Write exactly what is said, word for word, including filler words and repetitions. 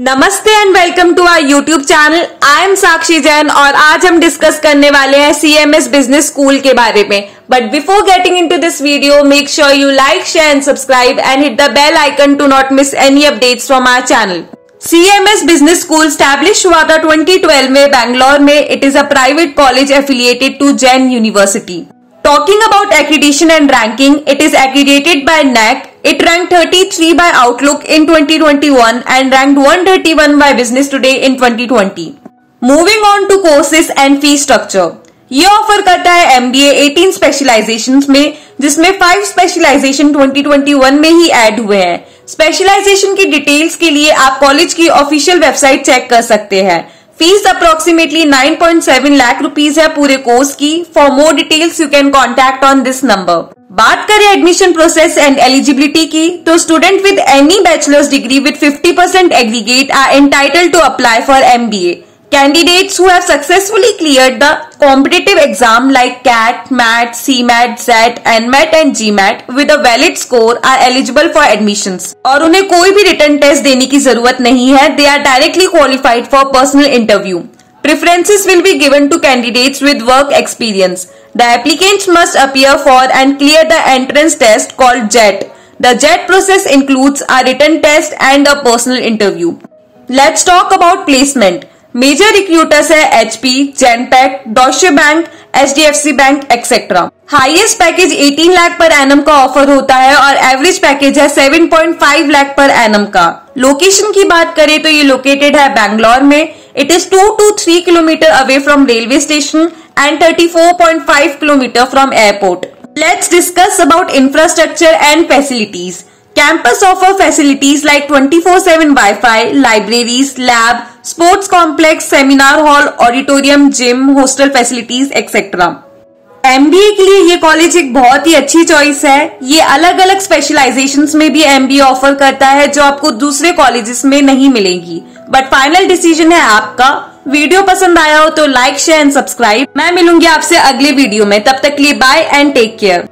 नमस्ते and welcome to our YouTube channel. I am Sakshi Jain और आज हम डिस्कस करने वाले हैं सीएमएस बिजनेस स्कूल के बारे में। But before getting into this video, make sure you like, share and subscribe and hit the bell icon to not miss any updates from our channel. CMS business school establish हुआ था twenty twelve में बैंगलोर में। It is a private college affiliated to Jain university. Talking about accreditation and ranking, it is accredited by N A A C. It ranked thirty-three by Outlook in twenty twenty-one and ranked one thirty-one by Business Today in twenty twenty. Moving on to courses and fee structure, ये offer करता है M B A eighteen specializations में, जिसमें five specialization twenty twenty-one में ही add हुए हैं। Specialization की details के लिए आप कॉलेज की ऑफिशियल वेबसाइट चेक कर सकते हैं। Fees approximately nine point seven lakh rupees है पूरे कोर्स की। For more details you can contact on this number. बात करें एडमिशन प्रोसेस एंड एलिजिबिलिटी की, तो student with any bachelor's degree with fifty percent aggregate are entitled to apply for M B A. Candidates who have successfully cleared the competitive exam like C A T, M A T, C M A T, J E T, N M A T and G M A T with a valid score are eligible for admissions. और उन्हें कोई भी written test देने की जरूरत नहीं है। They are directly qualified for personal interview. Preferences will be given to candidates with work experience. The applicants must appear for and clear the entrance test called J E T. The J E T process includes a written test and a personal interview. Let's talk about placement. Major recruiters है H P, Genpact, bank, H D F C bank etcetera. Highest package eighteen lakh per annum का offer होता है और average package है seven point five lakh per annum का। Location की बात करें तो ये लोकेटेड है बैंगलोर में। It is two to three kilometre away from railway station and thirty-four point five kilometre from airport. Let's discuss about infrastructure and facilities. Campus offer facilities like twenty-four seven Wi-Fi, libraries, lab, sports complex, seminar hall, auditorium, gym, hostel facilities, et cetera. M B A के लिए ये college एक बहुत ही अच्छी choice है। ये अलग अलग स्पेशलाइजेशंस में भी M B A ऑफर करता है, जो आपको दूसरे कॉलेजेस में नहीं मिलेंगी। बट फाइनल डिसीजन है आपका। वीडियो पसंद आया हो तो लाइक, शेयर एंड सब्सक्राइब। मैं मिलूंगी आपसे अगले वीडियो में। तब तक के लिए बाय एंड टेक केयर।